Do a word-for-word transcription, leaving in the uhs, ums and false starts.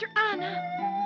Mister Anna.